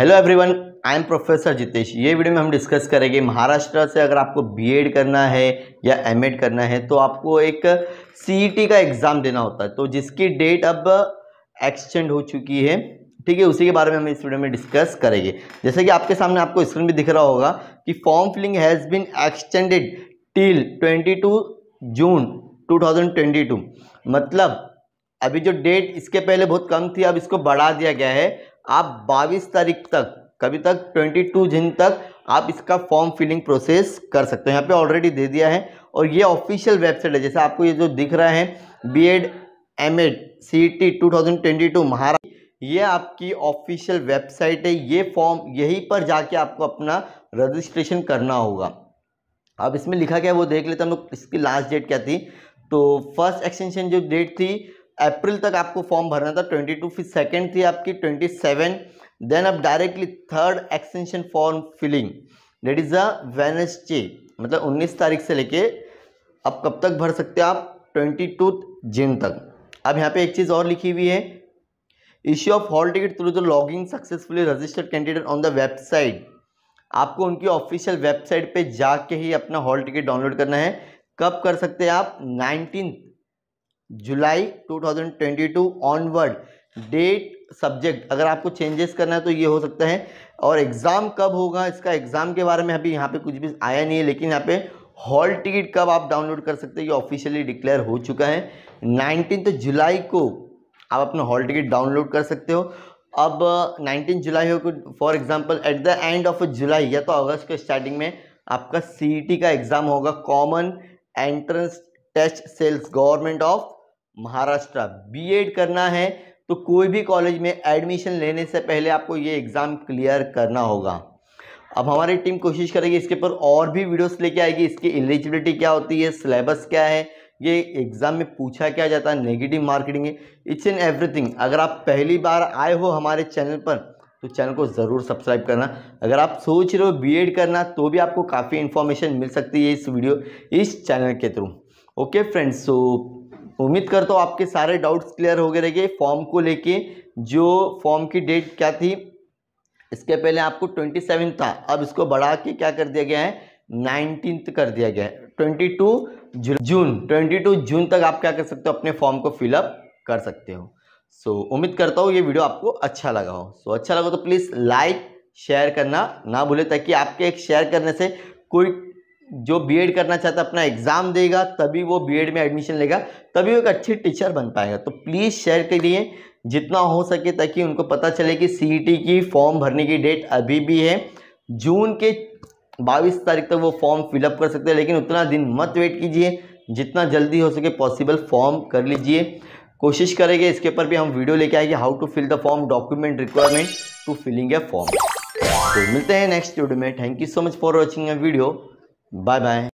Hello everyone, I am professor Jitesh. ये video में हम डिस्कस करेंगे महाराष्ट्र से अगर आपको बीएड करना है या एमएड करना है तो आपको एक सीईटी का एग्ज़ाम देना होता है, तो जिसकी डेट अब एक्सटेंड हो चुकी है, ठीक है, उसी के बारे में हम इस वीडियो में डिस्कस करेंगे। जैसे कि आपके सामने आपको स्क्रीन पर दिख रहा होगा कि form filling has been extended till 22 June 2022। मतलब अभी जो डेट इसके पहले बहुत कम थी, अब इसको बढ़ा दिया गया है। आप 22 तारीख तक, कभी तक 22 जून तक आप इसका फॉर्म फिलिंग प्रोसेस कर सकते हो। यहाँ पे ऑलरेडी दे दिया है और ये ऑफिशियल वेबसाइट है। जैसे आपको ये जो दिख रहा है बीएड एमएड सीईटी 2022 महाराष्ट्र, ये आपकी ऑफिशियल वेबसाइट है। ये फॉर्म यहीं पर जाके आपको अपना रजिस्ट्रेशन करना होगा। अब इसमें लिखा क्या है वो देख लेते हैं हम लोग। इसकी लास्ट डेट क्या थी, तो फर्स्ट एक्सटेंशन जो डेट थी अप्रैल तक आपको फॉर्म भरना था 22, फिर सेकेंड थी आपकी 27, देन अब directly third extension form filling date is a Wednesday, मतलब 19 तारीख से लेके अब कब तक भर सकते हो आप 22 जून तक। अब यहाँ पे एक चीज़ और लिखी हुई है, issue of hall ticket through the login successfully registered candidate on the website. आपको उनकी ऑफिशियल वेबसाइट पे जाके ही अपना हॉल टिकट डाउनलोड करना है। कब कर सकते हैं आप? 19 जुलाई 2022 ऑनवर्ड। डेट, सब्जेक्ट अगर आपको चेंजेस करना है तो ये हो सकता है। और एग्ज़ाम कब होगा, इसका एग्ज़ाम के बारे में अभी यहाँ पे कुछ भी आया नहीं है, लेकिन यहाँ पे हॉल टिकट कब आप डाउनलोड कर सकते हैं ये ऑफिशियली डिक्लेयर हो चुका है। 19 जुलाई को आप अपना हॉल टिकट डाउनलोड कर सकते हो। अब 19 जुलाई को for example at the end of July या तो अगस्त के स्टार्टिंग में आपका सीईटी का एग्ज़ाम होगा, common entrance test sales, government of Maharashtra. BEd करना है तो कोई भी कॉलेज में एडमिशन लेने से पहले आपको ये एग्ज़ाम क्लियर करना होगा। अब हमारी टीम कोशिश करेगी इसके ऊपर और भी वीडियोस लेके आएगी। इसकी एलिजिबिलिटी क्या होती है, सिलेबस क्या है, ये एग्ज़ाम में पूछा क्या जाता है, negative marketing, it's in everything. अगर आप पहली बार आए हो हमारे चैनल पर तो चैनल को ज़रूर सब्सक्राइब करना। अगर आप सोच रहे हो बीएड करना तो भी आपको काफ़ी इन्फॉर्मेशन मिल सकती है इस चैनल के थ्रू। ओके फ्रेंड्स, सो उम्मीद करता हूँ आपके सारे डाउट्स क्लियर हो गए रहेंगे फॉर्म को लेके। जो फॉर्म की डेट क्या थी, इसके पहले आपको 27 था, अब इसको बढ़ा के क्या कर दिया गया है 19 कर दिया गया है। 22 जून तक आप क्या कर सकते हो, अपने फॉर्म को फिलअप कर सकते हो। सो उम्मीद करता हूँ ये वीडियो आपको अच्छा लगा हो। सो अच्छा लगा तो प्लीज़ लाइक शेयर करना ना भूले, ताकि आपके एक शेयर करने से कोई जो बीएड करना चाहता है अपना एग्ज़ाम देगा, तभी वो बीएड में एडमिशन लेगा, तभी वो एक अच्छे टीचर बन पाएगा। तो प्लीज़ शेयर करिए जितना हो सके, ताकि उनको पता चले कि सीईटी की फॉर्म भरने की डेट अभी भी है। जून के 22 तारीख तक वो फॉर्म फिलअप कर सकते हैं, लेकिन उतना दिन मत वेट कीजिए, जितना जल्दी हो सके पॉसिबल फॉर्म कर लीजिए। कोशिश करेंगे इसके ऊपर भी हम वीडियो लेके आएंगे, how to fill the form, document requirement to filling a form. तो मिलते हैं नेक्स्ट वीडियो में। Thank you so much for watching a video. Bye bye.